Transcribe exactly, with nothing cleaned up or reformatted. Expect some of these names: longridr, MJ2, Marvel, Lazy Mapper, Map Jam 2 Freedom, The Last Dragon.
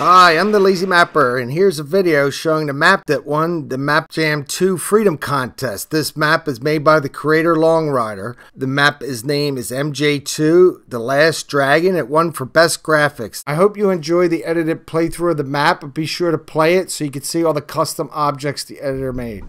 Hi, I'm the Lazy Mapper, and here's a video showing the map that won the Map Jam two Freedom Contest. This map is made by the creator longridr. The map is named is M J two, The Last Dragon. It won for best graphics. I hope you enjoy the edited playthrough of the map, but be sure to play it so you can see all the custom objects the editor made.